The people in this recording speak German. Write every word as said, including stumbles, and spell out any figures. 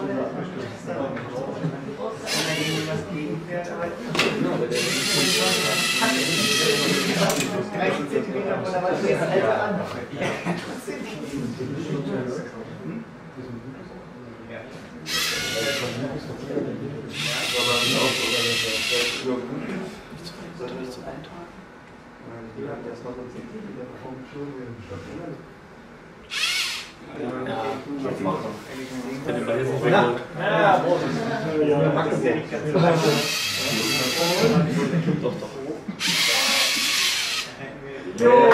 Ja,